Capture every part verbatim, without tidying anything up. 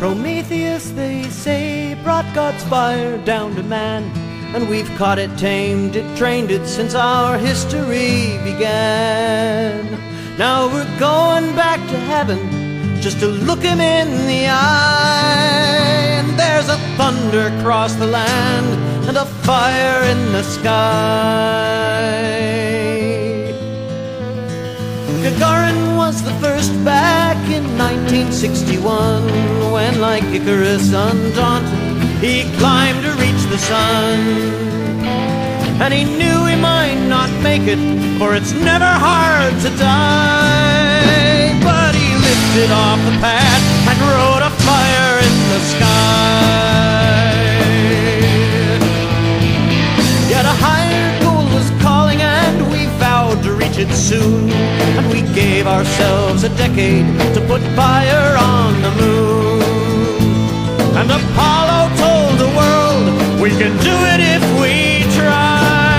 Prometheus, they say, brought God's fire down to man, and we've caught it, tamed it, trained it since our history began. Now we're going back to heaven just to look him in the eye. And there's a thunder across the land and a fire in the sky. Gagarin was the first back in nineteen sixty-one, when like Icarus undaunted, he climbed to reach the sun. And he knew he might not make it, for it's never hard to die. But he lifted off the pad and rode a fire in the sky. Yet a higher goal was calling, and we vowed to reach it soon. And we gave ourselves a decade to put fire on the moon. And Apollo told the world, we can do it if we try.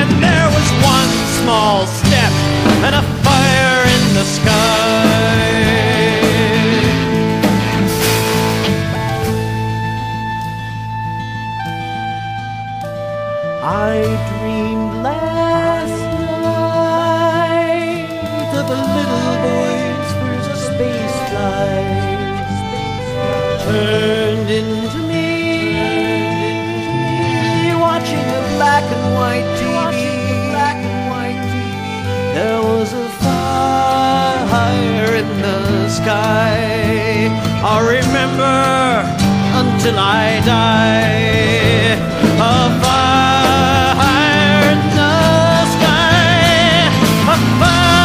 And there was one small step and a fire in the sky. I dreamed last the little boy's first space flight turned into me watching a black and white T V. There was a fire in the sky. I'll remember until I die. A fire in the sky. A fire.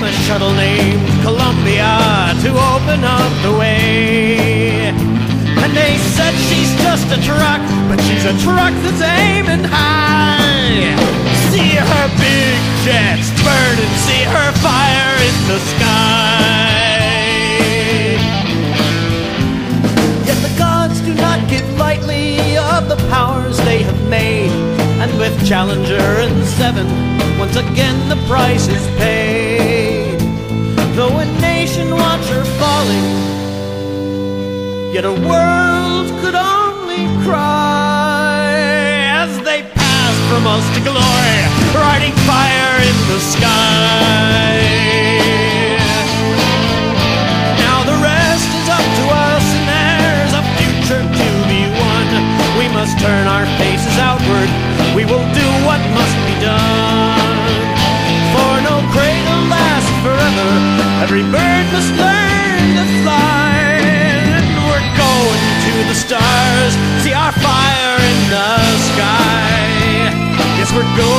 A shuttle named Columbia to open up the way. And they said she's just a truck, but she's a truck that's aiming high. See her big jets burn and see her fire in the sky. Yet the gods do not give lightly of the powers they have made. And with Challenger and Seven, once again the price is paid. Though a nation watch her falling, yet a world could only cry as they passed from us to glory, riding fire in the sky. Now the rest is up to us, and there's a future to be won. We must turn our faces outward, we will do what must be done. For no cradle lasts forever, every bird must learn to fly. And we're going to the stars, see our fire in the sky. Yes, we're going.